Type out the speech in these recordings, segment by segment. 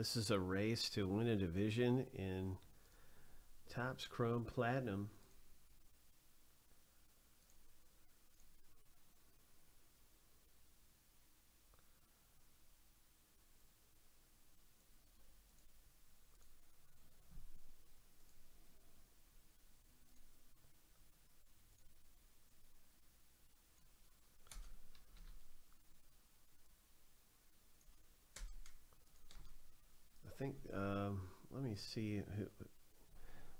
This is a race to win a division in Topps Chrome Platinum. I think let me see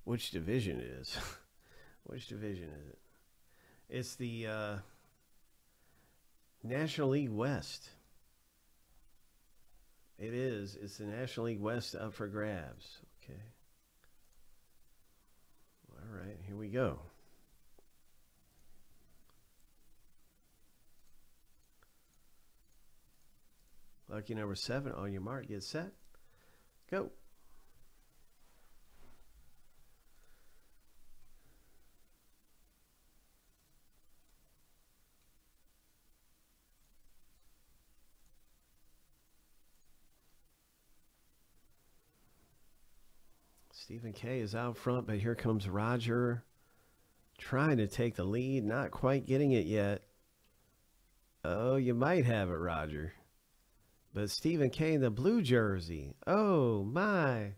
which division it is. Which division is it? It's the National League West. It is. It's the National League West up for grabs. Okay. All right, here we go. Lucky number 7 on your mark. Get set. Go. Stephen K is out front, but here comes Roger trying to take the lead, not quite getting it yet. Oh, you might have it, Roger. But Stephen K in the blue jersey. Oh my.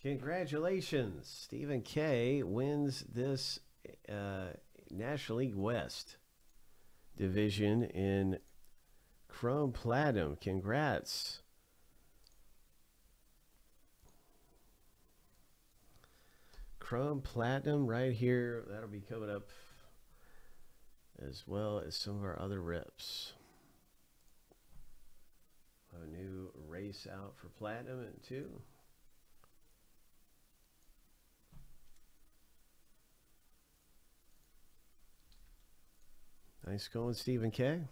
Congratulations. Stephen K wins this National League West division in Chrome Platinum. Congrats. Chrome Platinum right here. That'll be coming up as well as some of our other reps. A new race out for Platinum too. Nice going, Stephen K.